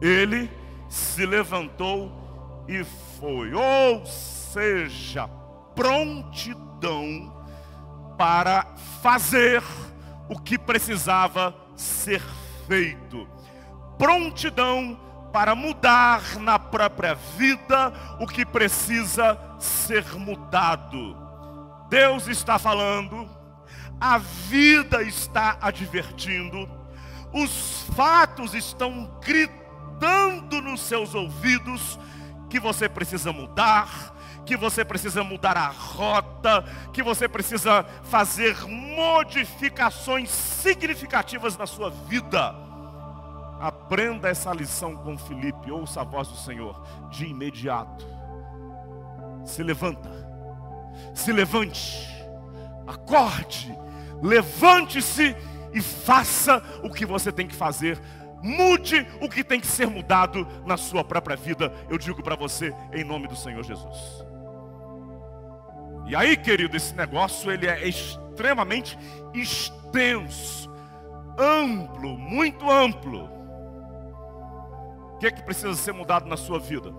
Ele se levantou e foi. Ou seja, prontidão para fazer o que precisava ser feito. Prontidão para mudar na própria vida o que precisa ser mudado. Deus está falando, a vida está advertindo, os fatos estão gritando nos seus ouvidos que você precisa mudar, que você precisa mudar a rota, que você precisa fazer modificações significativas na sua vida. Aprenda essa lição com Felipe, ouça a voz do Senhor de imediato. Se levanta, se levante, acorde, levante-se e faça o que você tem que fazer. Mude o que tem que ser mudado na sua própria vida. Eu digo para você, em nome do Senhor Jesus. E aí, querido, esse negócio ele é extremamente extenso, amplo, muito amplo. O que é que precisa ser mudado na sua vida?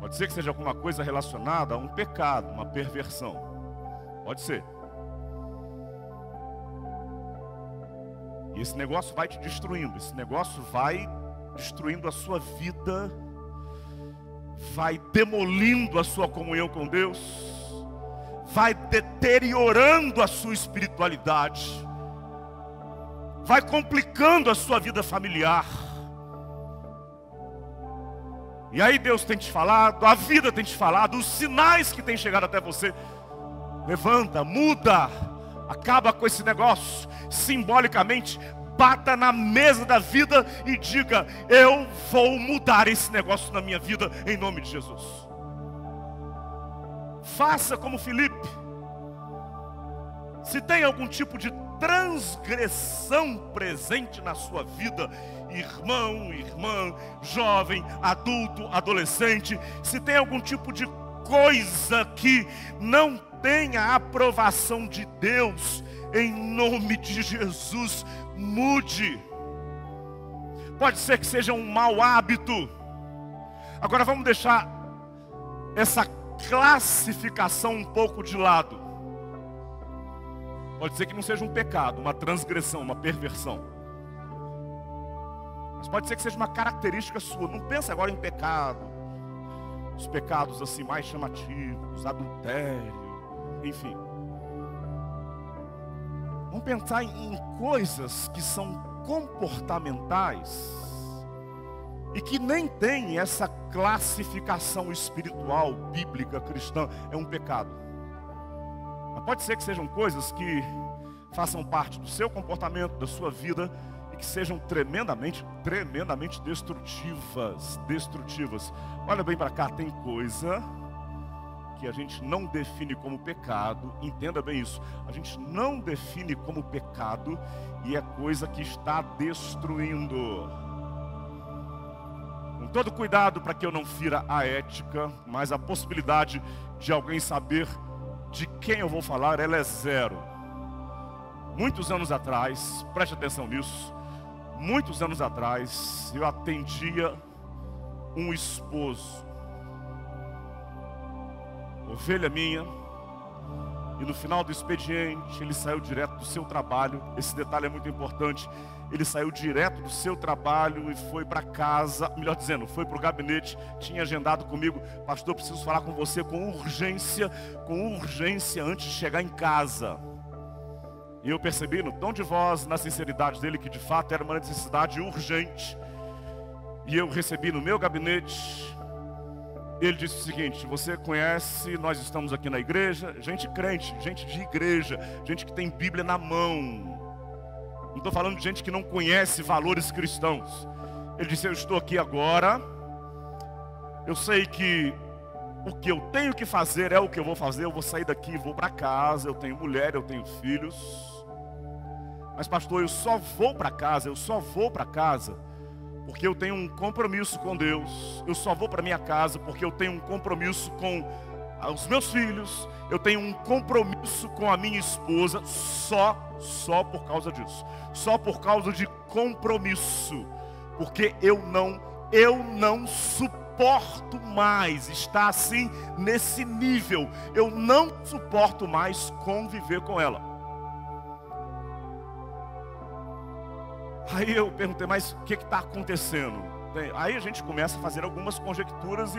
Pode ser que seja alguma coisa relacionada a um pecado, uma perversão. Pode ser. E esse negócio vai te destruindo, esse negócio vai destruindo a sua vida, vai demolindo a sua comunhão com Deus, vai deteriorando a sua espiritualidade, vai complicando a sua vida familiar. E aí Deus tem te falado, a vida tem te falado, os sinais que tem chegado até você. Levanta, muda, acaba com esse negócio. Simbolicamente, bata na mesa da vida e diga: eu vou mudar esse negócio na minha vida, em nome de Jesus. Faça como Felipe. Se tem algum tipo de transgressão presente na sua vida, irmão, irmã, jovem, adulto, adolescente, se tem algum tipo de coisa que não tenha a aprovação de Deus, em nome de Jesus, mude. Pode ser que seja um mau hábito. Agora vamos deixar essa classificação um pouco de lado. Pode ser que não seja um pecado, uma transgressão, uma perversão. Mas pode ser que seja uma característica sua. Não pensa agora em pecado, os pecados assim mais chamativos, adultério, enfim. Vamos pensar em coisas que são comportamentais e que nem tem essa classificação espiritual, bíblica, cristã. É um pecado. Mas pode ser que sejam coisas que façam parte do seu comportamento, da sua vida, e que sejam tremendamente, tremendamente destrutivas. Olha bem para cá, tem coisa que a gente não define como pecado, entenda bem isso, a gente não define como pecado e é coisa que está destruindo. Com todo cuidado para que eu não fira a ética, mas a possibilidade de alguém saber de quem eu vou falar, ela é zero. Muitos anos atrás, preste atenção nisso, muitos anos atrás eu atendia um esposo, ovelha minha, e no final do expediente ele saiu direto do seu trabalho. Esse detalhe é muito importante. Ele saiu direto do seu trabalho e foi para casa, melhor dizendo, foi para o gabinete. Tinha agendado comigo: pastor, preciso falar com você com urgência antes de chegar em casa. E eu percebi no tom de voz, na sinceridade dele, que de fato era uma necessidade urgente. E eu recebi no meu gabinete. Ele disse o seguinte: você conhece, nós estamos aqui na igreja, gente crente, gente de igreja, gente que tem Bíblia na mão. Não estou falando de gente que não conhece valores cristãos. Ele disse: eu estou aqui agora, eu sei que o que eu tenho que fazer é o que eu vou fazer, eu vou sair daqui, vou para casa, eu tenho mulher, eu tenho filhos. Mas pastor, eu só vou para casa, porque eu tenho um compromisso com Deus. Eu só vou para minha casa porque eu tenho um compromisso com aos meus filhos, eu tenho um compromisso com a minha esposa só por causa disso. Só por causa de compromisso. Porque eu não suporto mais estar assim, nesse nível. Eu não suporto mais conviver com ela. Aí eu perguntei, mas o que está acontecendo? Aí a gente começa a fazer algumas conjecturas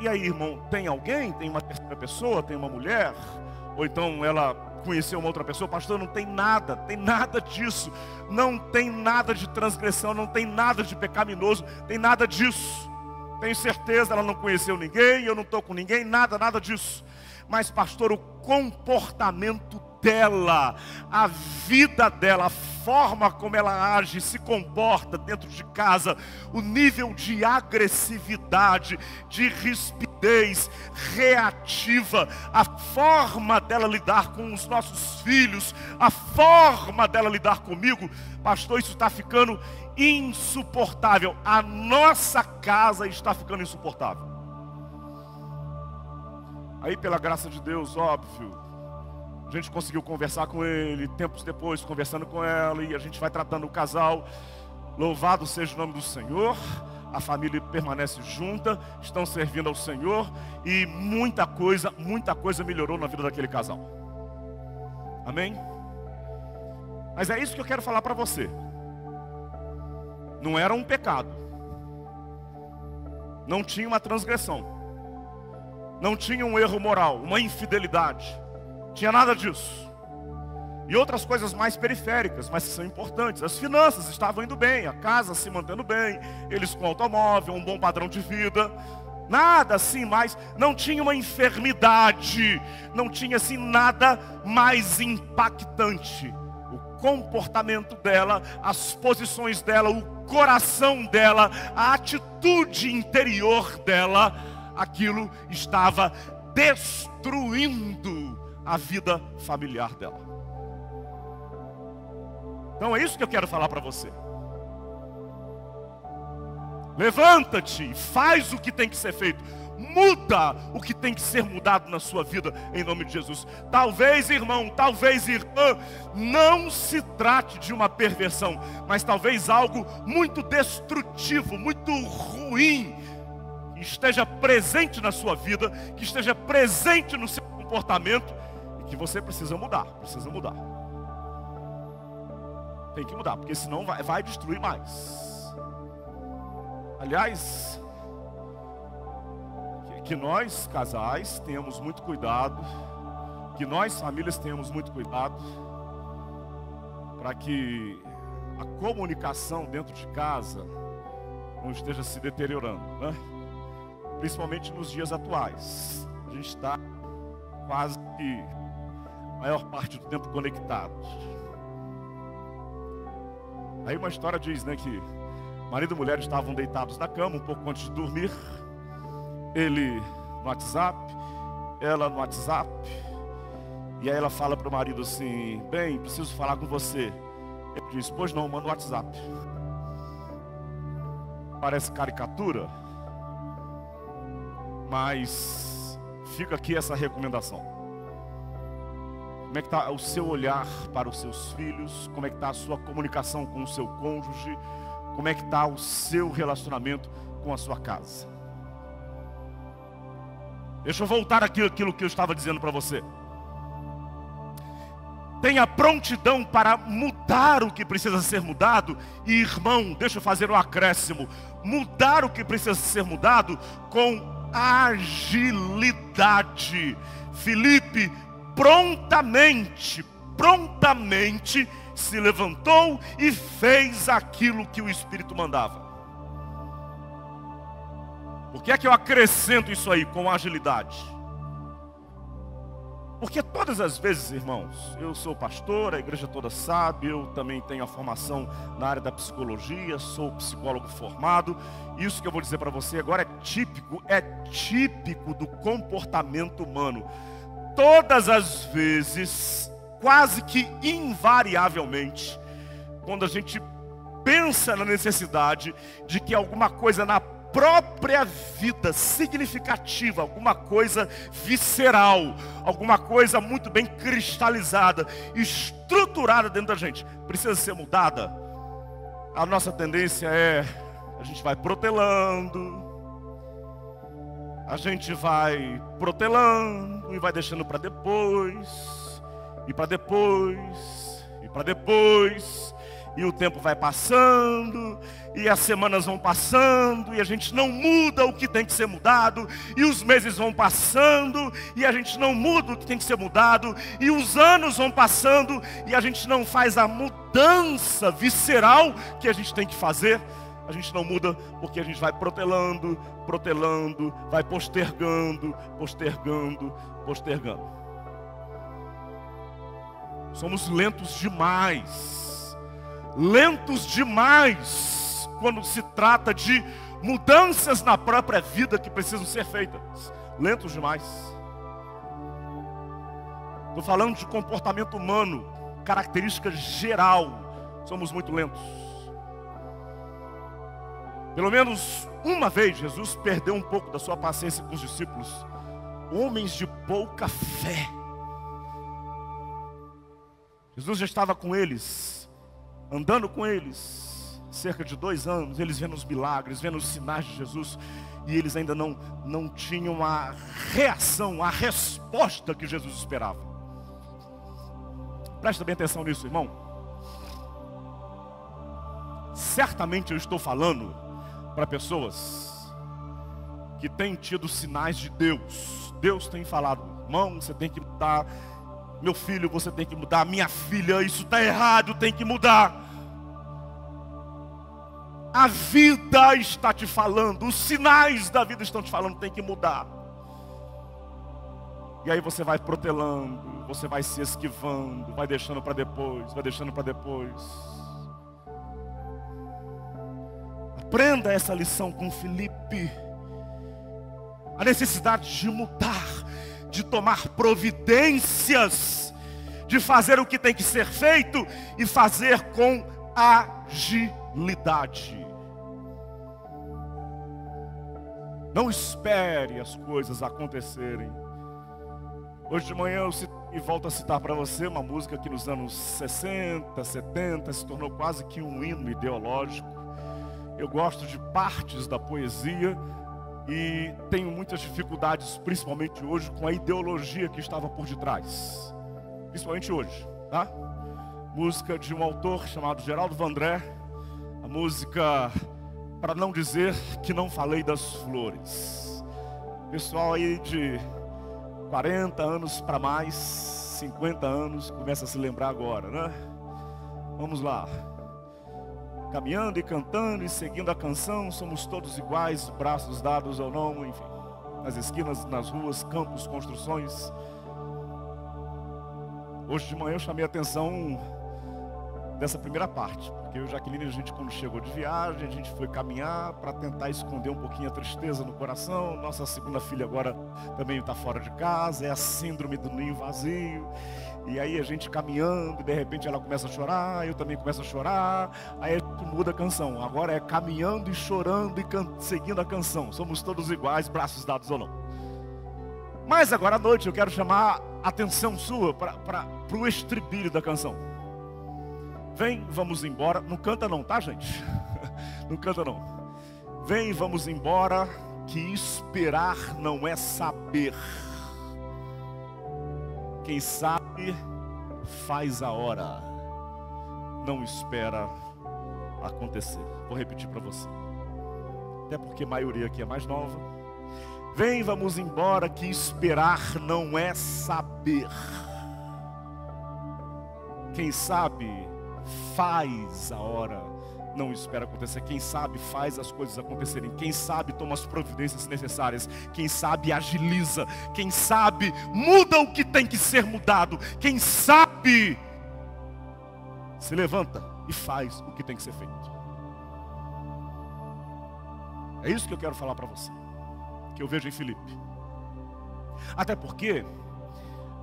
e aí, irmão, tem alguém? Tem uma terceira pessoa? Tem uma mulher? Ou então ela conheceu uma outra pessoa? Pastor, não tem nada disso. Não tem nada de transgressão, não tem nada de pecaminoso, tem nada disso. Tenho certeza, ela não conheceu ninguém, eu não estou com ninguém, nada disso. Mas, pastor, o comportamento dela, a vida dela, a forma como ela age, se comporta dentro de casa, o nível de agressividade, de rispidez reativa, a forma dela lidar com os nossos filhos, a forma dela lidar comigo, pastor, isso está ficando insuportável. A nossa casa está ficando insuportável. Aí, pela graça de Deus, óbvio, a gente conseguiu conversar com ele, tempos depois conversando com ela, e a gente vai tratando o casal. Louvado seja o nome do Senhor, a família permanece junta, estão servindo ao Senhor, e muita coisa melhorou na vida daquele casal. Amém? Mas é isso que eu quero falar para você. Não era um pecado, não tinha uma transgressão, não tinha um erro moral, uma infidelidade. Tinha nada disso. E outras coisas mais periféricas, mas que são importantes. As finanças estavam indo bem, a casa se mantendo bem, eles com automóvel, um bom padrão de vida. Nada assim mais. Não tinha uma enfermidade. Não tinha assim nada mais impactante. O comportamento dela, as posições dela, o coração dela, a atitude interior dela, aquilo estava destruindo a vida familiar dela. Então é isso que eu quero falar para você. Levanta-te, faz o que tem que ser feito, muda o que tem que ser mudado na sua vida, em nome de Jesus. Talvez, irmão, talvez, irmã, não se trate de uma perversão, mas talvez algo muito destrutivo, muito ruim, que esteja presente na sua vida, que esteja presente no seu comportamento, que você precisa mudar. Tem que mudar, porque senão vai destruir mais. Aliás, que nós, casais, tenhamos muito cuidado, que nós, famílias, tenhamos muito cuidado, para que a comunicação dentro de casa não esteja se deteriorando, né? Principalmente nos dias atuais. A gente está quase que a maior parte do tempo conectados. Aí uma história diz, né, que marido e mulher estavam deitados na cama um pouco antes de dormir. Ele no WhatsApp, ela no WhatsApp. E aí ela fala para o marido assim: bem, preciso falar com você. Ele diz: pois não, manda o WhatsApp. Parece caricatura, mas fica aqui essa recomendação. Como é que está o seu olhar para os seus filhos? Como é que está a sua comunicação com o seu cônjuge? Como é que está o seu relacionamento com a sua casa? Deixa eu voltar aqui àquilo que eu estava dizendo para você. Tenha prontidão para mudar o que precisa ser mudado. E, irmão, deixa eu fazer um acréscimo. Mudar o que precisa ser mudado com agilidade. Felipe prontamente se levantou e fez aquilo que o Espírito mandava. Por que é que eu acrescento isso aí com agilidade? Porque todas as vezes, irmãos, eu sou pastor, a igreja toda sabe, eu também tenho a formação na área da psicologia, sou psicólogo formado. Isso que eu vou dizer para você agora é típico do comportamento humano. Todas as vezes, quase que invariavelmente, quando a gente pensa na necessidade de que alguma coisa na própria vida significativa, alguma coisa visceral, alguma coisa muito bem cristalizada, estruturada dentro da gente, precisa ser mudada. A nossa tendência é, a gente vai protelando, a gente vai protelando e vai deixando para depois, e para depois, e para depois. E o tempo vai passando, e as semanas vão passando, e a gente não muda o que tem que ser mudado, e os meses vão passando, e a gente não muda o que tem que ser mudado, e os anos vão passando, e a gente não faz a mudança visceral que a gente tem que fazer. A gente não muda porque a gente vai protelando, protelando, vai postergando, postergando, postergando. Somos lentos demais. Lentos demais quando se trata de mudanças na própria vida que precisam ser feitas. Lentos demais. Estou falando de comportamento humano, característica geral. Somos muito lentos. Pelo menos uma vez Jesus perdeu um pouco da sua paciência com os discípulos, homens de pouca fé. Jesus já estava com eles, andando com eles, cerca de 2 anos, eles vendo os milagres, vendo os sinais de Jesus, e eles ainda não tinham a reação, a resposta que Jesus esperava. Presta bem atenção nisso, irmão. Certamente eu estou falando para pessoas que têm tido sinais de Deus. Deus tem falado, irmão, você tem que mudar. Meu filho, você tem que mudar. Minha filha, isso está errado, tem que mudar. A vida está te falando, os sinais da vida estão te falando, tem que mudar. E aí você vai protelando, você vai se esquivando, vai deixando para depois, vai deixando para depois. Aprenda essa lição com Felipe. A necessidade de mudar, de tomar providências, de fazer o que tem que ser feito e fazer com agilidade. Não espere as coisas acontecerem. Hoje de manhã eu volto a citar para você uma música que nos anos 60, 70 se tornou quase que um hino ideológico. Eu gosto de partes da poesia e tenho muitas dificuldades, principalmente hoje, com a ideologia que estava por detrás. Principalmente hoje, tá? Música de um autor chamado Geraldo Vandré. A música Para Não Dizer Que Não Falei das Flores. Pessoal aí de 40 anos para mais, 50 anos, começa a se lembrar agora, né? Vamos lá. Caminhando e cantando e seguindo a canção, somos todos iguais, braços dados ou não, enfim. Nas esquinas, nas ruas, campos, construções. Hoje de manhã eu chamei a atenção dessa primeira parte, porque eu e Jaqueline, a gente quando chegou de viagem, a gente foi caminhar para tentar esconder um pouquinho a tristeza no coração. Nossa segunda filha agora também está fora de casa, é a síndrome do ninho vazio. E aí a gente caminhando, de repente ela começa a chorar, eu também começo a chorar. Aí muda a canção, agora é caminhando e chorando e seguindo a canção. Somos todos iguais, braços dados ou não. Mas agora à noite eu quero chamar a atenção sua para o estribilho da canção. Vem, vamos embora. Não canta não, tá gente? Não canta não. Vem, vamos embora, que esperar não é saber. Quem sabe faz a hora, não espera acontecer. Vou repetir para você, até porque a maioria aqui é mais nova. Vem, vamos embora, que esperar não é saber. Quem sabe faz a hora, não espera acontecer. Quem sabe faz as coisas acontecerem. Quem sabe toma as providências necessárias. Quem sabe agiliza. Quem sabe muda o que tem que ser mudado. Quem sabe se levanta e faz o que tem que ser feito. É isso que eu quero falar para você, que eu vejo em Felipe. Até porque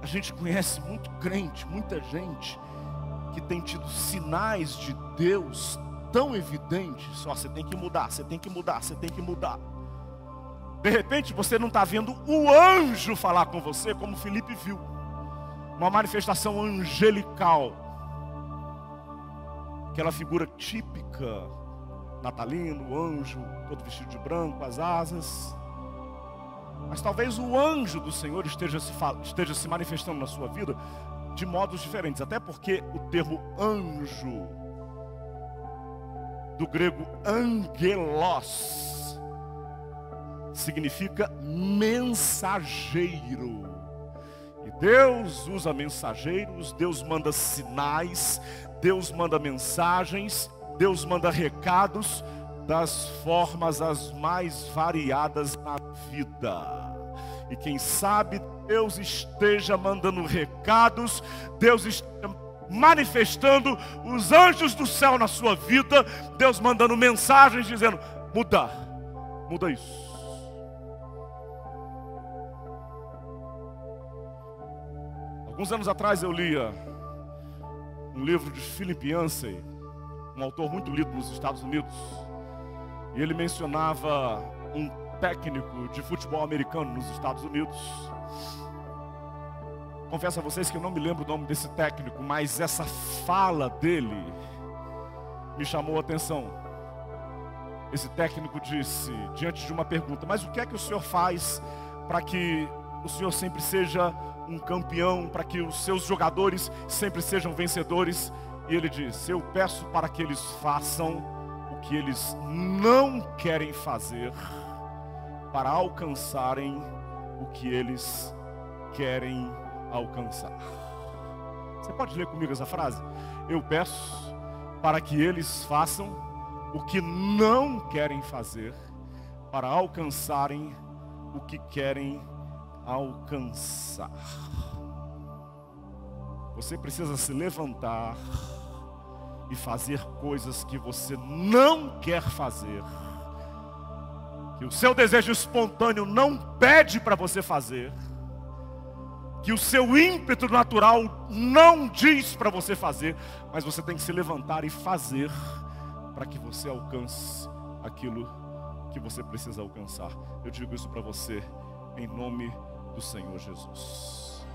a gente conhece muito crente, muita gente que tem tido sinais de Deus tão evidentes. Ó, você tem que mudar, você tem que mudar, você tem que mudar. De repente você não está vendo o anjo falar com você como Felipe viu. Uma manifestação angelical. Aquela figura típica natalino, o anjo todo vestido de branco, as asas. Mas talvez o anjo do Senhor esteja se manifestando na sua vida de modos diferentes. Até porque o termo anjo, do grego angelos, significa mensageiro. E Deus usa mensageiros, Deus manda sinais, Deus manda mensagens, Deus manda recados das formas as mais variadas na vida. E quem sabe Deus esteja mandando recados, Deus esteja manifestando os anjos do céu na sua vida, Deus mandando mensagens dizendo: muda, muda isso. Alguns anos atrás eu lia um livro de Philip Yancey, um autor muito lido nos Estados Unidos, e ele mencionava um técnico de futebol americano nos Estados Unidos. Confesso a vocês que eu não me lembro o nome desse técnico, mas essa fala dele me chamou a atenção. Esse técnico disse, diante de uma pergunta: mas o que é que o senhor faz para que o senhor sempre seja um campeão, para que os seus jogadores sempre sejam vencedores? E ele disse: eu peço para que eles façam o que eles não querem fazer para alcançarem o que eles querem alcançar. Você pode ler comigo essa frase? Eu peço para que eles façam o que não querem fazer para alcançarem o que querem alcançar. Você precisa se levantar e fazer coisas que você não quer fazer, que o seu desejo espontâneo não pede para você fazer, que o seu ímpeto natural não diz para você fazer, mas você tem que se levantar e fazer para que você alcance aquilo que você precisa alcançar. Eu digo isso para você em nome do Senhor Jesus.